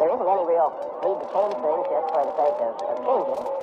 There isn't any real need to change things just for the sake of changing.